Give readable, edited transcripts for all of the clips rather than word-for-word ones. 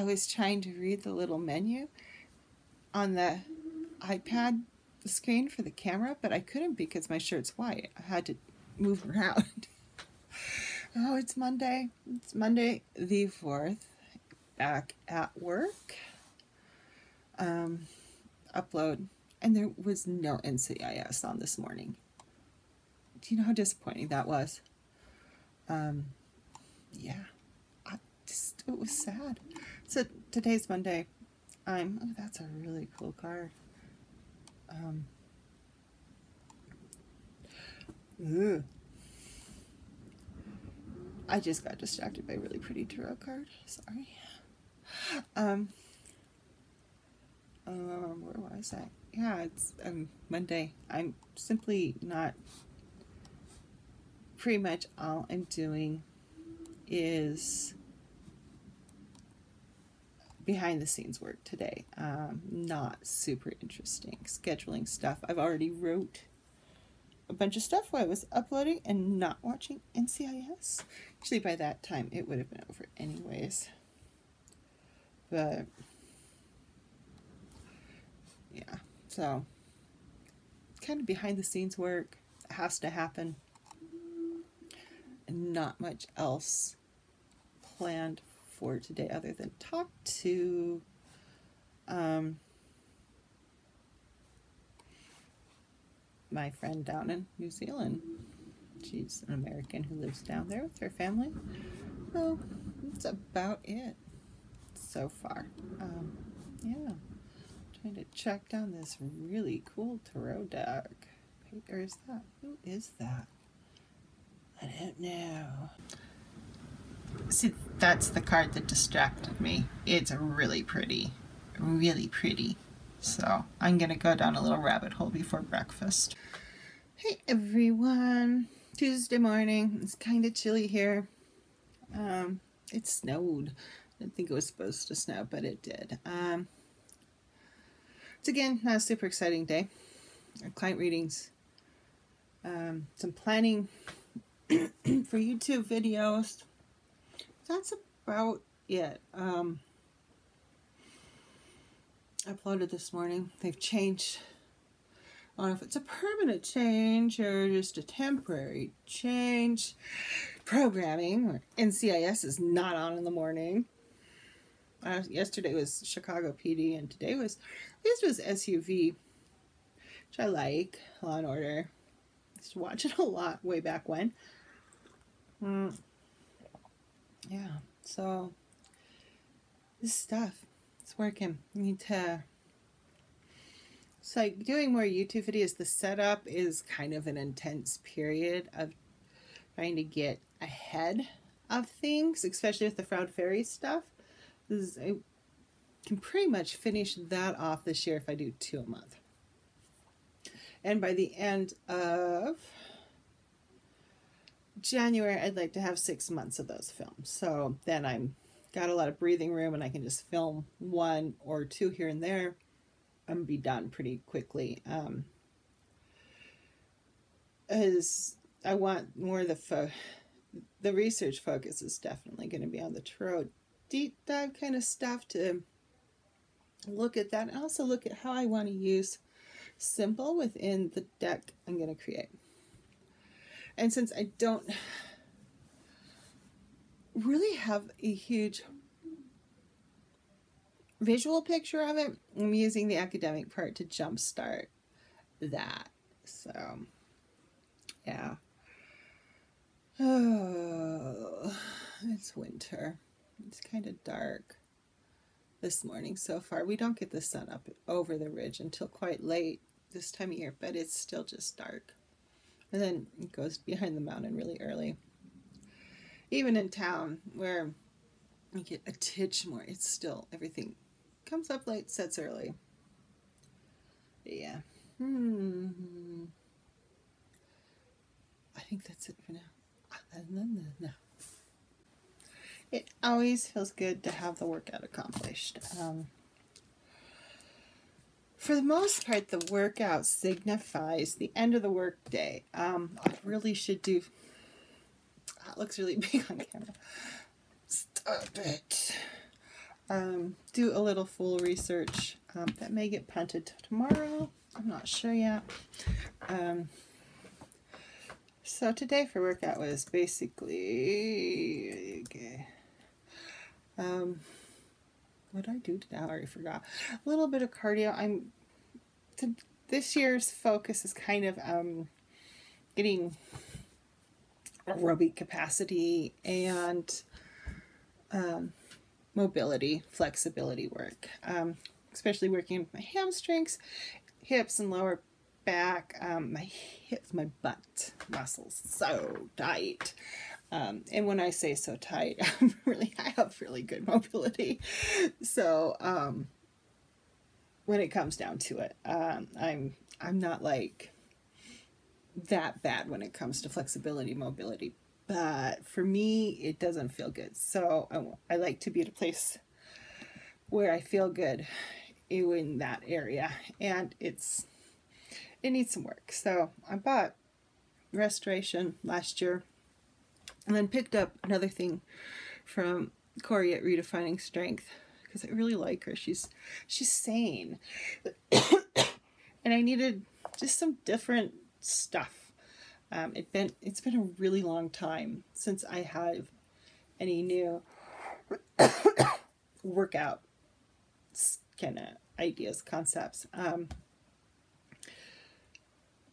I was trying to read the little menu on the iPad screen for the camera, but I couldn't because my shirt's white. I had to move around. Oh, it's Monday. It's Monday the 4th. Back at work. Upload. And there was no NCIS on this morning. Do you know how disappointing that was? Yeah. It was sad. So today's Monday. Oh, that's a really cool card. Ooh. I just got distracted by a really pretty tarot card. Sorry. Where was I? Yeah, it's Monday. I'm simply not. Pretty much all I'm doing is behind the scenes work today. Not super interesting scheduling stuff. I've already wrote a bunch of stuff while I was uploading and not watching NCIS. Actually, by that time it would have been over anyways. But yeah, so kind of behind the scenes work has to happen. And not much else planned for today other than talk to my friend down in New Zealand. She's an American who lives down there with her family. So that's about it so far. Yeah, I'm trying to track down this really cool tarot deck. Or is that? Who is that? I don't know. See, that's the card that distracted me. It's really pretty. Really pretty. So I'm gonna go down a little rabbit hole before breakfast. Hey everyone. Tuesday morning. It's kind of chilly here. It snowed. I didn't think it was supposed to snow, but it did. It's again not a super exciting day. Our client readings. Some planning for YouTube videos. That's about it. I uploaded this morning. They've changed. I don't know if it's a permanent change or just a temporary change. Programming or NCIS is not on in the morning. Yesterday was Chicago PD and today was, this was SUV, which I like. Law and Order. I used to watch it a lot way back when. Yeah, so this stuff, it's working. I need to, it's like doing more YouTube videos. The setup is kind of an intense period of trying to get ahead of things, especially with the Froud Fairy stuff. I can pretty much finish that off this year if I do 2 a month. And by the end of January, I'd like to have 6 months of those films. So then I'm got a lot of breathing room and I can just film 1 or 2 here and there and be done pretty quickly. As I want more of the research focus is definitely going to be on the tarot deep dive kind of stuff to look at that. And also look at how I want to use symbol within the deck I'm going to create. And since I don't really have a huge visual picture of it, I'm using the academic part to jumpstart that. So, yeah. Oh, it's winter. It's kind of dark this morning so far. We don't get the sun up over the ridge until quite late this time of year, but it's still just dark. And then it goes behind the mountain really early. Even in town where you get a titch more, it's still everything comes up late, sets early. But yeah. I think that's it for now. It always feels good to have the workout accomplished. For the most part, the workout signifies the end of the workday. I really should do... That looks really big on camera. Stop it. do a little full research. That may get punted tomorrow. I'm not sure yet. So today for workout was basically, okay, what did I do today? I already forgot. A little bit of cardio. This year's focus is kind of getting aerobic capacity and mobility, flexibility work, especially working with my hamstrings, hips, and lower back. My hips, my butt muscles so tight. And when I say so tight, I have really good mobility. So when it comes down to it, I'm not like that bad when it comes to flexibility, mobility, but for me, it doesn't feel good. So I like to be at a place where I feel good in that area, and it needs some work. So I bought Restoration last year, and then picked up another thing from Corey at Redefining Strength, because I really like her. She's sane. And I needed just some different stuff. It's been a really long time since I have any new workout kind of ideas, concepts.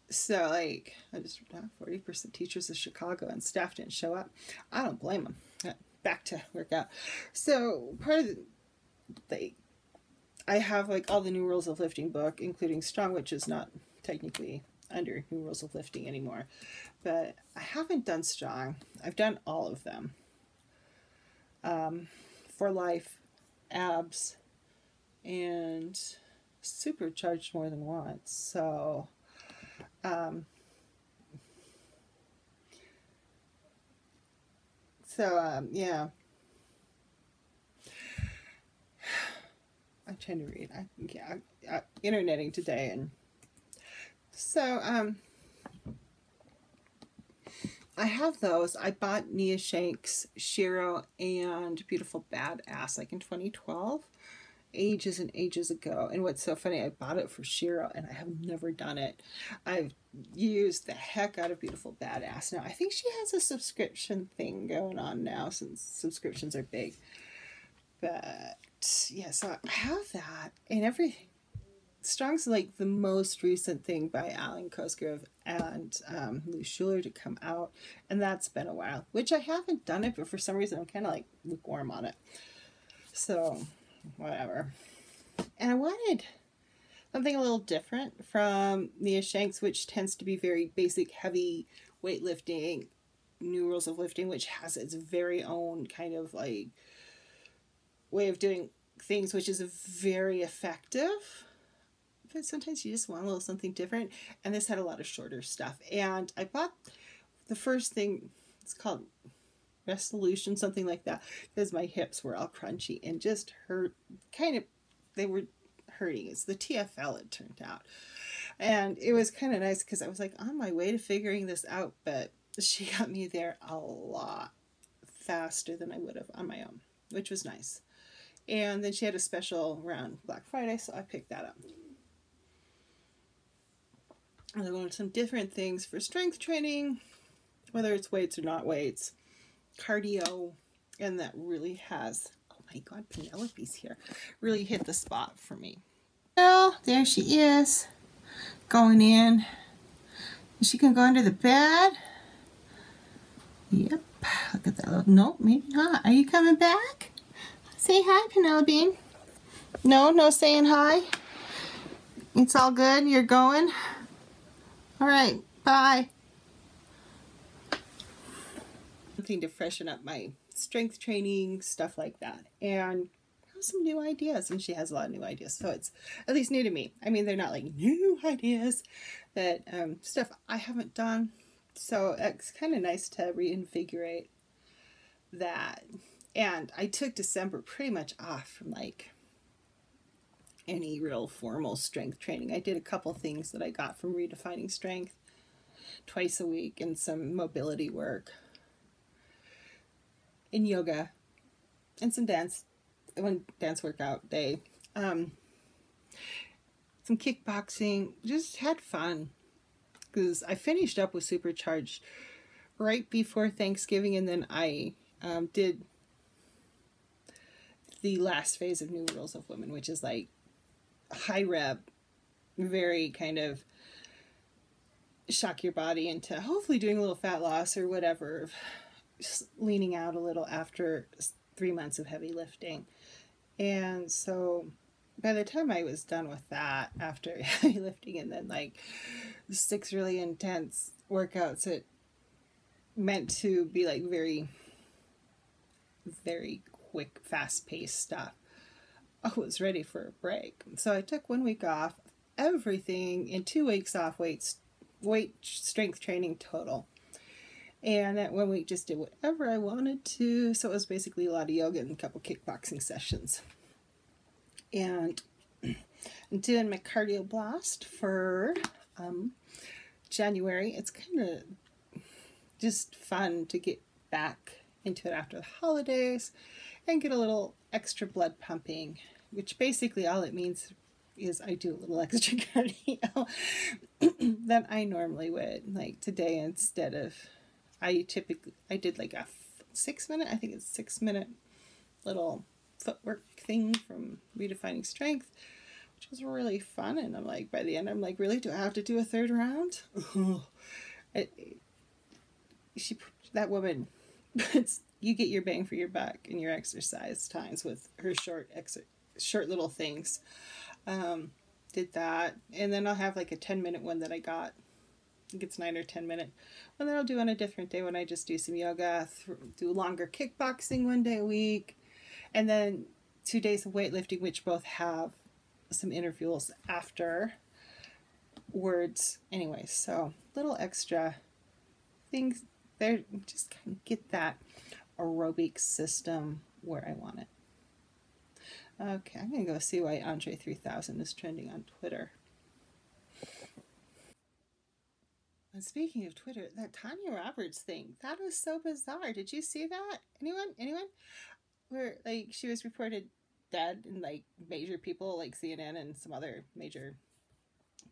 So like, I just 40% teachers of Chicago and staff didn't show up. I don't blame them. Back to workout. So part of I have like all the New Rules of Lifting book, including Strong, which is not technically under New Rules of Lifting anymore, but I haven't done Strong. I've done all of them. For Life, Abs, and Supercharged more than once. So yeah, I'm trying to read. I'm interneting today, and so I have those. I bought Nia Shanks, Shiro, and Beautiful Badass like in 2012, ages and ages ago. And what's so funny, I bought it for Shiro and I have never done it. I've used the heck out of Beautiful Badass. Now I think she has a subscription thing going on now, since subscriptions are big. But yeah, so I have that, and every Strong's like the most recent thing by Alan Cosgrove and Lou Shuler to come out, and that's been a while, which I haven't done it, but for some reason I'm kind of like lukewarm on it. So whatever. And I wanted something a little different from Nia Shanks, which tends to be very basic, heavy weightlifting, New Rules of Lifting, which has its very own kind of like way of doing things, which is very effective. But sometimes you just want a little something different. And this had a lot of shorter stuff. And I bought the first thing, it's called Restoration, something like that, because my hips were all crunchy and just hurt, kind of, they were hurting. It's the TFL, it turned out. And it was kind of nice because I was like on my way to figuring this out, but she got me there a lot faster than I would have on my own, which was nice. And then she had a special around Black Friday, so I picked that up. And I wanted some different things for strength training, whether it's weights or not weights, cardio, and that really has, oh my god, Penelope's here, really hit the spot for me. Well, there she is, going in. She can go under the bed. Yep, look at that little, nope, maybe not. Are you coming back? Say hi, Penelope. No, no saying hi. It's all good, you're going. All right, bye. Something to freshen up my strength training, stuff like that, and some new ideas, and she has a lot of new ideas, so it's at least new to me. I mean, they're not like new ideas, that stuff I haven't done, so it's kind of nice to reinvigorate that. And I took December pretty much off from like any real formal strength training. I did a couple things that I got from Redefining Strength twice a week, and some mobility work, in yoga, and some dance, one dance workout day, some kickboxing, just had fun, because I finished up with Supercharged right before Thanksgiving, and then I did the last phase of New Rules of Women, which is like high rep, very kind of shock your body into hopefully doing a little fat loss or whatever, just leaning out a little after 3 months of heavy lifting. And so by the time I was done with that, after heavy lifting and then like 6 really intense workouts, it meant to be like very, very quick, fast-paced stuff, I was ready for a break. So I took 1 week off everything and 2 weeks off weight strength training total. And that 1 week just did whatever I wanted to. So it was basically a lot of yoga and a couple kickboxing sessions. And I'm doing my cardio blast for January. It's kind of just fun to get back into it after the holidays and get a little extra blood pumping, which basically all it means is I do a little extra cardio than I normally would. Like today, instead of, I did like a 6 minute, I think it's 6 minute little footwork thing from Redefining Strength, which was really fun. And I'm like, by the end, I'm like, really, do I have to do a third round? That woman, you get your bang for your buck and your exercise times with her short little things. Did that, and then I'll have like a 10-minute one that I got. I think it's 9 or 10 minute, and then I'll do on a different day when I just do some yoga, do longer kickboxing 1 day a week, and then 2 days of weightlifting, which both have some intervals afterwards. Anyway, so little extra things there, just kind of get that aerobic system where I want it. Okay, I'm going to go see why Andre 3000 is trending on Twitter. And speaking of Twitter, that Tanya Roberts thing, that was so bizarre. Did you see that? Anyone? Anyone? Where, like, she was reported dead, and, like, major people, like CNN and some other major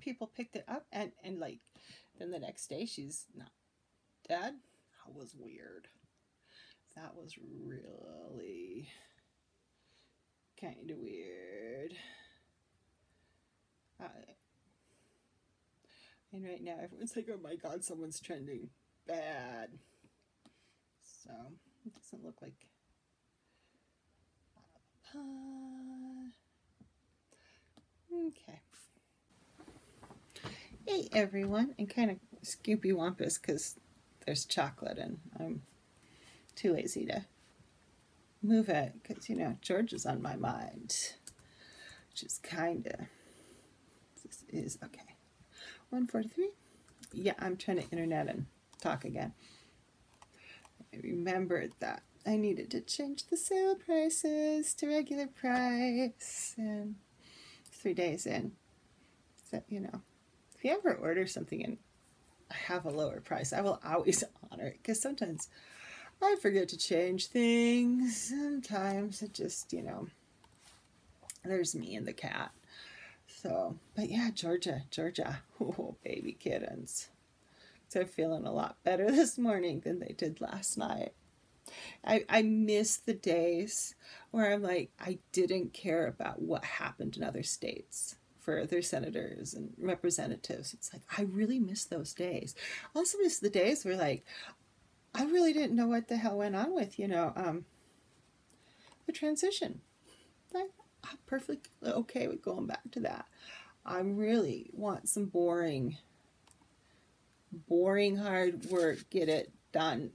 people picked it up, and like, then the next day she's not dead. That was weird. That was really kind of weird. And right now everyone's like, oh my god, someone's trending bad. So it doesn't look like okay. Hey everyone, and kind of scoopy wampus because there's chocolate and I'm too lazy to move it, because, you know, George is on my mind, which is kind of, this is, okay, 1:43, yeah, I'm trying to internet and talk again. I remembered that I needed to change the sale prices to regular price, and 3 days in, so, you know, if you ever order something and I have a lower price, I will always honor it, because sometimes I forget to change things. Sometimes it just, you know, there's me and the cat. So, but yeah, Georgia. Oh, baby kittens. They're feeling a lot better this morning than they did last night. I miss the days where I'm like, I didn't care about what happened in other states for other senators and representatives. It's like, I really miss those days. I also miss the days where, like, I really didn't know what the hell went on with, you know, the transition. I'm perfectly okay with going back to that. I really want some boring hard work, get it done,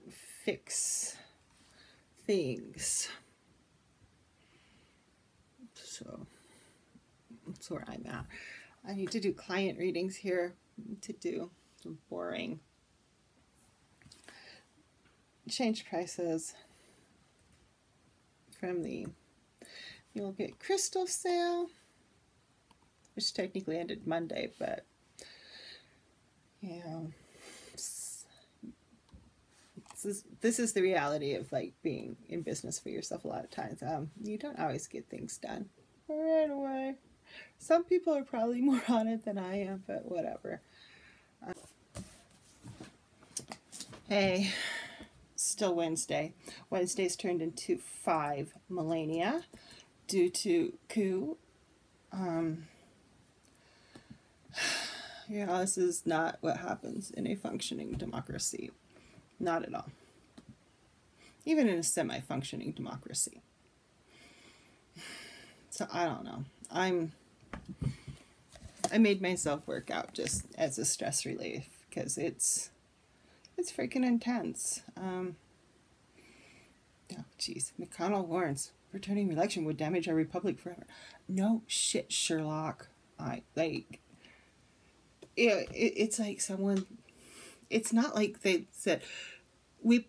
fix things. So that's where I'm at. I need to do client readings here, to do some boring, change prices from the You'll Get Crystal sale, which technically ended Monday, but yeah, This is the reality of like being in business for yourself a lot of times. You don't always get things done right away. Some people are probably more on it than I am, but whatever. Hey, still Wednesday. Wednesday's turned into 5 millennia due to coup. Yeah, this is not what happens in a functioning democracy. Not at all. Even in a semi-functioning democracy. So I don't know. I made myself work out just as a stress relief because it's freaking intense. Oh geez, McConnell warns returning election would damage our republic forever. No shit, Sherlock. It's like someone. It's not like they said we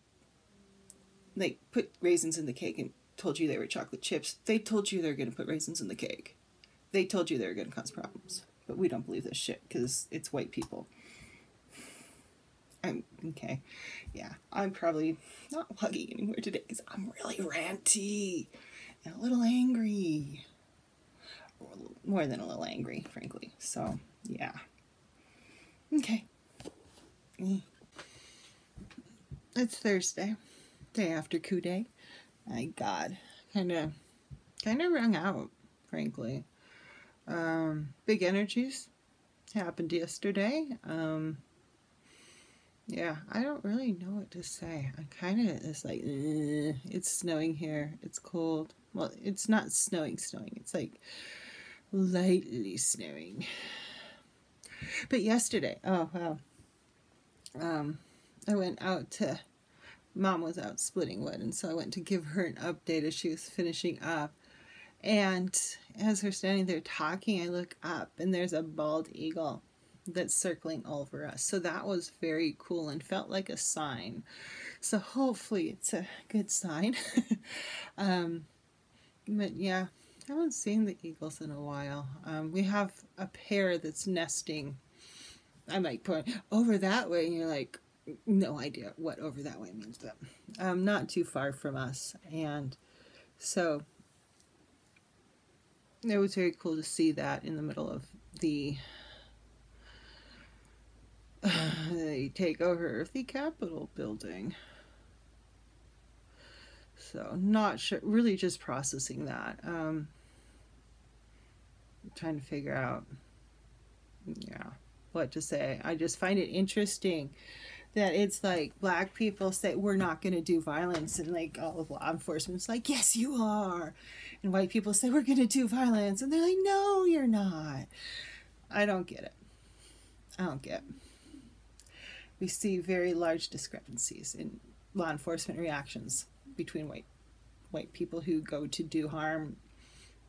like put raisins in the cake and told you they were chocolate chips. They told you they're gonna put raisins in the cake. They told you they were gonna cause problems. But we don't believe this shit because it's white people. Okay. Yeah, I'm probably not vlogging anywhere today because I'm really ranty and a little angry. Or more than a little angry, frankly. So, yeah. Okay. It's Thursday, day after coup day. My God, kind of wrung out, frankly. Big energies happened yesterday. Yeah, I don't really know what to say. I'm kind of just like, it's snowing here. It's cold. Well, it's not snowing. It's like lightly snowing. But yesterday, oh wow. I went out to, Mom was out splitting wood, and so I went to give her an update as she was finishing up, and as we're standing there talking, I look up, and there's a bald eagle that's circling over us, so that was very cool and felt like a sign, so hopefully it's a good sign. But yeah, I haven't seen the eagles in a while. We have a pair that's nesting. I might point over that way, and you're like, no idea what over that way means, but not too far from us. And so it was very cool to see that in the middle of the takeover of the Capitol building. So not sure, really just processing that. I'm trying to figure out, yeah, what to say. I just find it interesting that it's like black people say we're not going to do violence, and like all of law enforcement's like, yes you are, and white people say we're going to do violence, and they're like, no you're not. I don't get it. We see very large discrepancies in law enforcement reactions between white people who go to do harm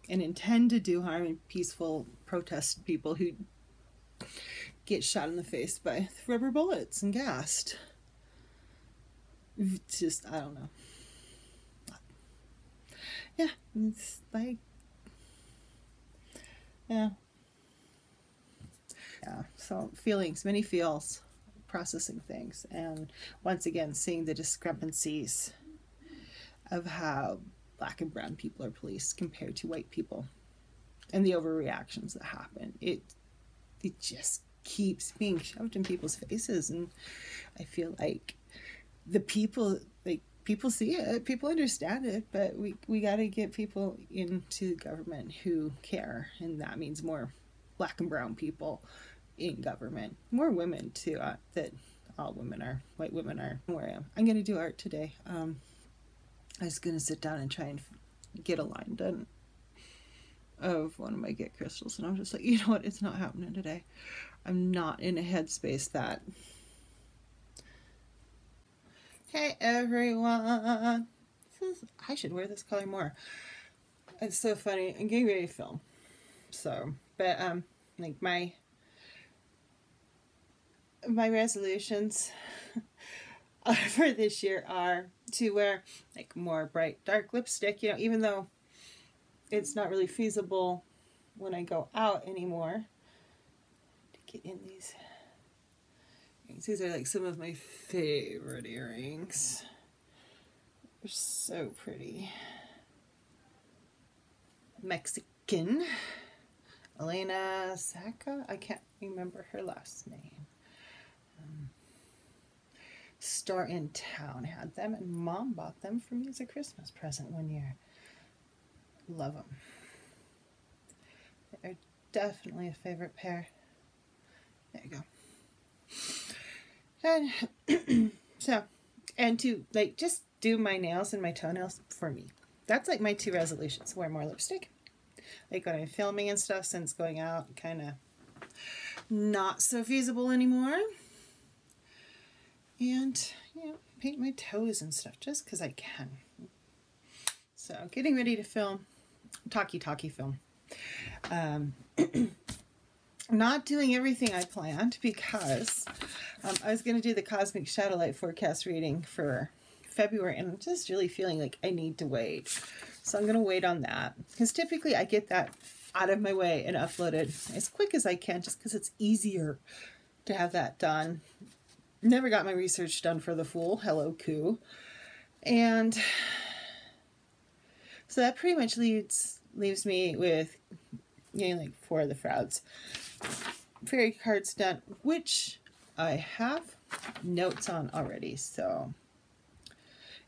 and intend to do harm, and peaceful protest people who get shot in the face by rubber bullets and gassed. It's just, I don't know. Yeah, it's like, yeah. Yeah, so feelings, many feels, processing things. And once again, seeing the discrepancies of how black and brown people are policed compared to white people and the overreactions that happen. It just keeps being shoved in people's faces, and I feel like the people, like, people see it, people understand it, but we got to get people into government who care, and that means more black and brown people in government, more women too. That all women are, white women are. Where I am, I'm gonna do art today. I was gonna sit down and try and get a line done of one of my Get crystals, and I'm just like, you know what, it's not happening today. I'm not in a headspace that. Hey everyone, I should wear this color more. It's so funny. I'm getting ready to film, so but like my resolutions for this year are to wear like more bright dark lipstick. You know, even though it's not really feasible when I go out anymore to get in these earrings. These are like some of my favorite earrings. They're so pretty. Mexican. Elena Saca? I can't remember her last name. Star in Town had them, and Mom bought them for me as a Christmas present one year. Love them. They're definitely a favorite pair. There you go. And so, and to like just do my nails and my toenails for me. That's like my two resolutions. Wear more lipstick. Like when I'm filming and stuff, since going out, kind of not so feasible anymore. And, you know, paint my toes and stuff just because I can. So, getting ready to film. Talkie film. Not doing everything I planned because I was going to do the Cosmic Shadow Light forecast reading for February, and I'm just really feeling like I need to wait. So I'm going to wait on that because typically I get that out of my way and uploaded as quick as I can just because it's easier to have that done. Never got my research done for the Fool. Hello, Coup. And so that pretty much leaves me with, you know, like 4 of the Frouds Fairy cards done, which I have notes on already, so.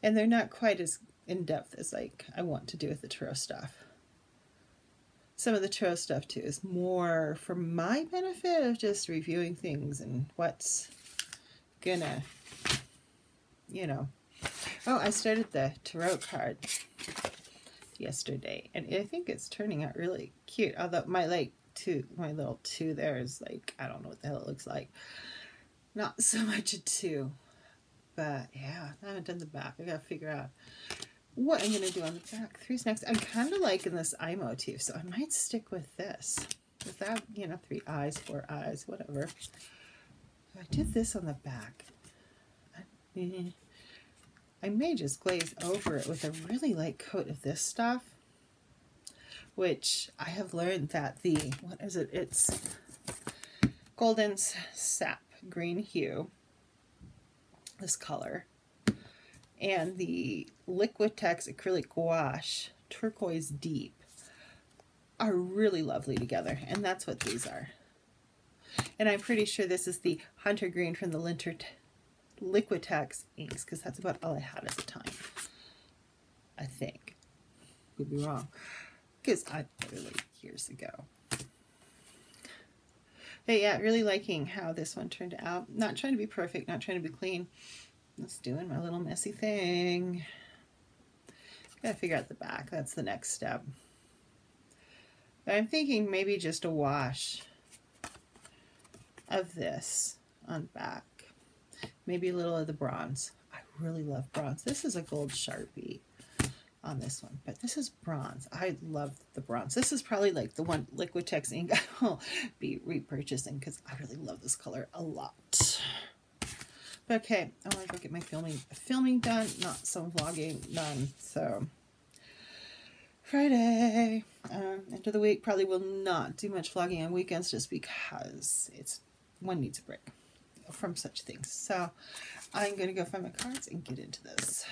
And they're not quite as in-depth as like I want to do with the tarot stuff. Some of the tarot stuff too is more for my benefit of just reviewing things and what's gonna, you know. Oh, I started the tarot card yesterday, and I think it's turning out really cute. Although my like two, my little two there is like, I don't know what the hell it looks like. Not so much a two. But yeah, I haven't done the back. I gotta figure out what I'm gonna do on the back. 3's next. I'm kind of liking this eye motif, so I might stick with this. Without, you know, 3 eyes, 4 eyes, whatever. I did this on the back. I may just glaze over it with a really light coat of this stuff, which I have learned that the, what is it? It's Golden Sap Green Hue, this color, and the Liquitex Acrylic Gouache Turquoise Deep are really lovely together, and that's what these are. And I'm pretty sure this is the Hunter green from the Liquitex inks, because that's about all I had at the time. I think. Could be wrong, because I ordered like years ago. But yeah, really liking how this one turned out. Not trying to be perfect, not trying to be clean. Just doing my little messy thing. Gotta figure out the back. That's the next step. But I'm thinking maybe just a wash of this on back. Maybe a little of the bronze. I really love bronze. This is a gold Sharpie on this one, but this is bronze. I love the bronze. This is probably like the one Liquitex ink I will be repurchasing because I really love this color a lot. But okay, I want to go get my filming done, not some vlogging done. So Friday, end of the week, probably will not do much vlogging on weekends just because it's one needs a break from such things. So I'm gonna go find my cards and get into this.